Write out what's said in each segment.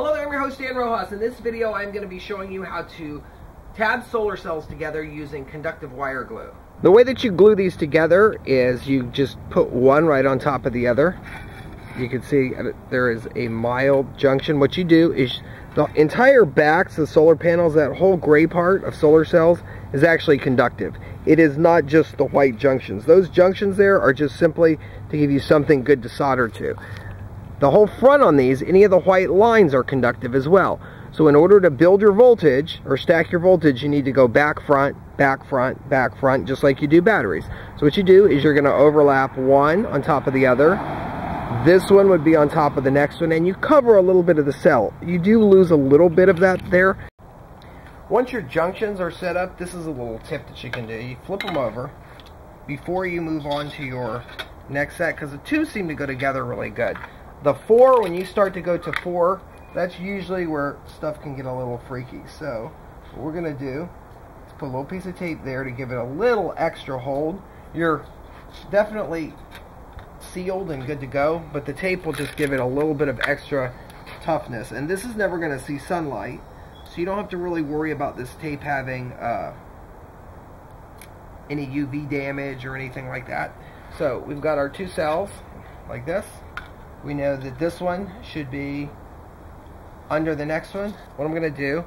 Hello there, I'm your host Dan Rojas. In this video I'm going to be showing you how to tab solar cells together using conductive wire glue. The way that you glue these together is you just put one right on top of the other. You can see there is a mild junction. What you do is the entire backs of solar panels, that whole gray part of solar cells, is actually conductive. It is not just the white junctions. Those junctions there are just simply to give you something good to solder to. The whole front on these, any of the white lines are conductive as well. So in order to build your voltage or stack your voltage, you need to go back, front, back, front, back, front, just like you do batteries. So what you do is you're going to overlap one on top of the other. This one would be on top of the next one, and you cover a little bit of the cell. You do lose a little bit of that there. Once your junctions are set up, this is a little tip that you can do. You flip them over before you move on to your next set, because the two seem to go together really good. The four, when you start to go to four, that's usually where stuff can get a little freaky. So what we're going to do is put a little piece of tape there to give it a little extra hold. You're definitely sealed and good to go, but the tape will just give it a little bit of extra toughness. And this is never going to see sunlight, so you don't have to really worry about this tape having any UV damage or anything like that. So we've got our two cells like this. We know that this one should be under the next one. What I'm going to do,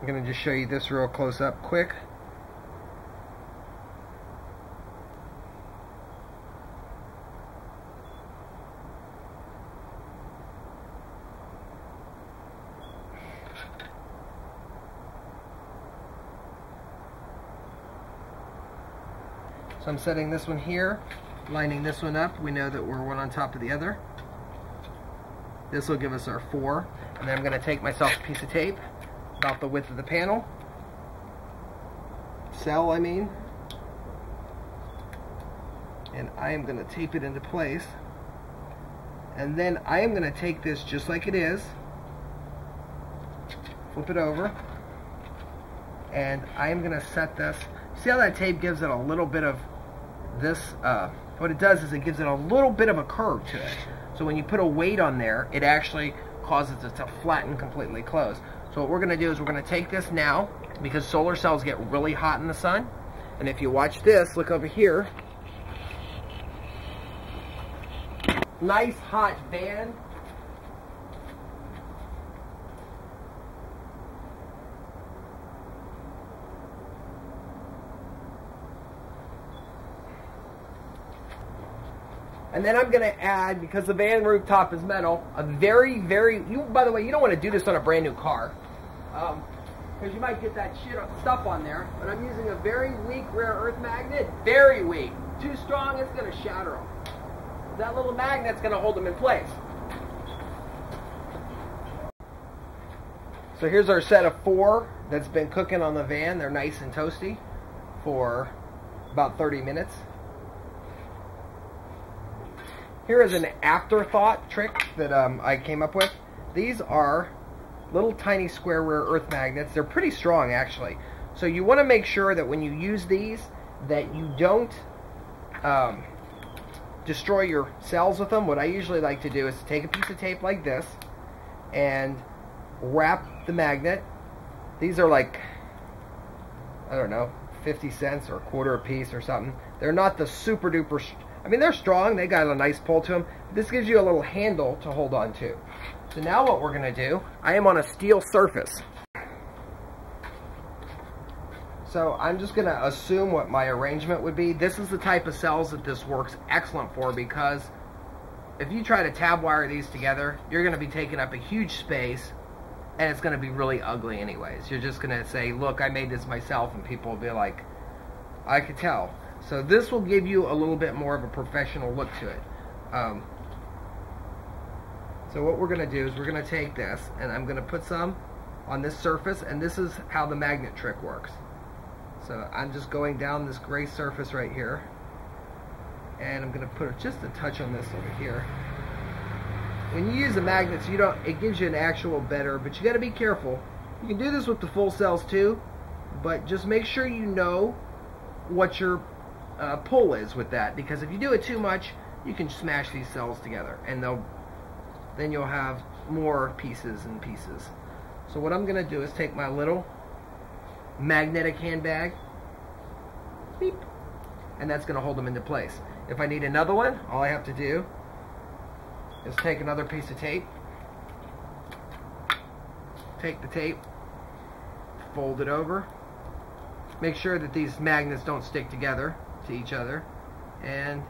I'm going to just show you this real close up quick. So I'm setting this one here, lining this one up. We know that we're one on top of the other. This will give us our four. And then I'm going to take myself a piece of tape about the width of the panel. Cell, I mean. And I am going to tape it into place. And then I am going to take this just like it is, flip it over, and I am going to set this. See how that tape gives it a little bit of this? What it does is it gives it a little bit of a curve to it. So when you put a weight on there, it actually causes it to flatten completely closed. So what we're going to do is we're going to take this now, because solar cells get really hot in the sun. And if you watch this, look over here. Nice hot band. And then I'm going to add, because the van rooftop is metal, a by the way, you don't want to do this on a brand new car, because you might get that stuff on there, but I'm using a very weak rare earth magnet, very weak, too strong, it's going to shatter them. That little magnet's going to hold them in place. So here's our set of four that's been cooking on the van. They're nice and toasty for about 30 minutes. Here is an afterthought trick that I came up with. These are little tiny square rare earth magnets. They're pretty strong, actually. So you want to make sure that when you use these, that you don't destroy your cells with them. What I usually like to do is take a piece of tape like this and wrap the magnet. These are like, I don't know, 50 cents or a quarter a piece or something. They're not the super duper strong. I mean, they're strong, they got a nice pull to them. This gives you a little handle to hold on to. So now what we're gonna do, I am on a steel surface. So I'm just gonna assume what my arrangement would be. This is the type of cells that this works excellent for, because if you try to tab wire these together, you're gonna be taking up a huge space, and it's gonna be really ugly anyways. You're just gonna say, look, I made this myself, and people will be like, I could tell. So this will give you a little bit more of a professional look to it. So what we're going to do is we're going to take this, and I'm going to put some on this surface, and this is how the magnet trick works. So I'm just going down this gray surface right here, and I'm going to put just a touch on this over here. When you use the magnets, you don't, it gives you an actual better, but you got to be careful. You can do this with the full cells too, but just make sure you know what your pull is with that, because if you do it too much, you can smash these cells together, and then you'll have more pieces and pieces. So what I'm going to do is take my little magnetic handbag, beep, and that's going to hold them into place. If I need another one, all I have to do is take another piece of tape, take the tape, fold it over, make sure that these magnets don't stick together to each other, and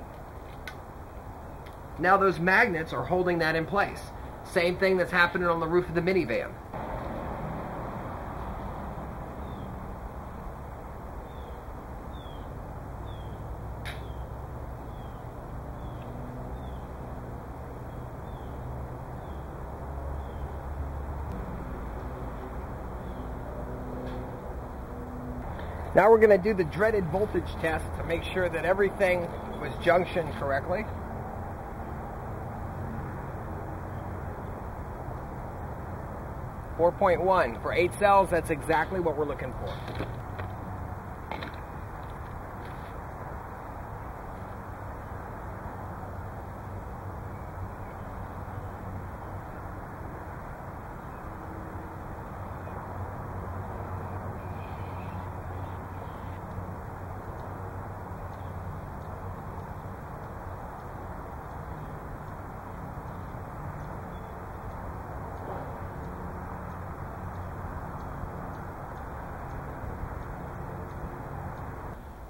now those magnets are holding that in place. Same thing that's happening on the roof of the minivan. Now we're going to do the dreaded voltage test to make sure that everything was junctioned correctly. (4.1) for 8 cells, that's exactly what we're looking for.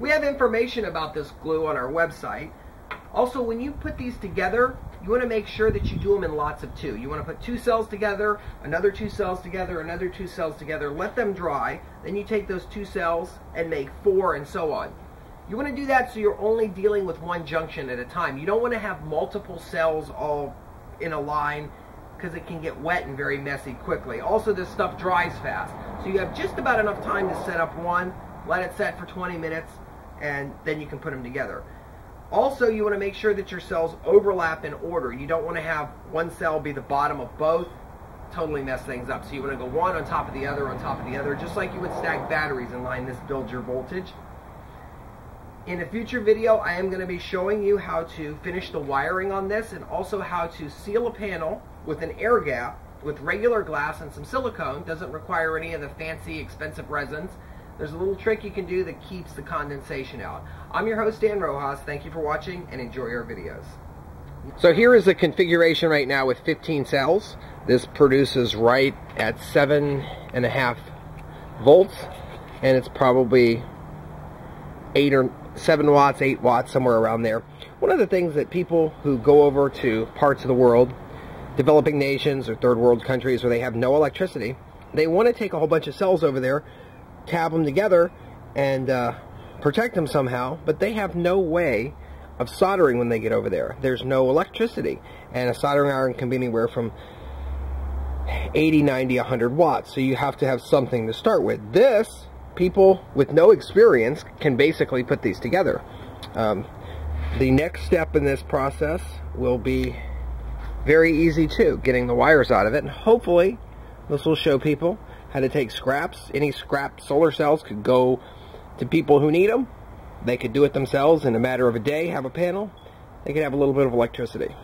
We have information about this glue on our website. Also, when you put these together, you want to make sure that you do them in lots of two. You want to put 2 cells together, another 2 cells together, another 2 cells together, let them dry, then you take those 2 cells and make 4 and so on. You want to do that so you're only dealing with one junction at a time. You don't want to have multiple cells all in a line because it can get wet and very messy quickly. Also, this stuff dries fast. So you have just about enough time to set up one, let it set for 20 minutes, and then you can put them together. Also, you want to make sure that your cells overlap in order. You don't want to have one cell be the bottom of both, totally mess things up. So you want to go one on top of the other on top of the other, just like you would stack batteries and line this build your voltage. In a future video, I am going to be showing you how to finish the wiring on this and also how to seal a panel with an air gap with regular glass and some silicone. Doesn't require any of the fancy expensive resins. There's a little trick you can do that keeps the condensation out. I'm your host, Dan Rojas. Thank you for watching and enjoy our videos. So here is the configuration right now with 15 cells. This produces right at 7.5 volts, and it's probably 8 watts, somewhere around there. One of the things that people who go over to parts of the world, developing nations or third world countries where they have no electricity, they want to take a whole bunch of cells over there, tab them together and protect them somehow, but they have no way of soldering when they get over there. There's no electricity, and a soldering iron can be anywhere from 80, 90, 100 watts, so you have to have something to start with. This, people with no experience can basically put these together. The next step in this process will be very easy too, getting the wires out of it, and hopefully this will show people how to take scraps. Any scrap solar cells could go to people who need them. They could do it themselves in a matter of a day, have a panel. They could have a little bit of electricity.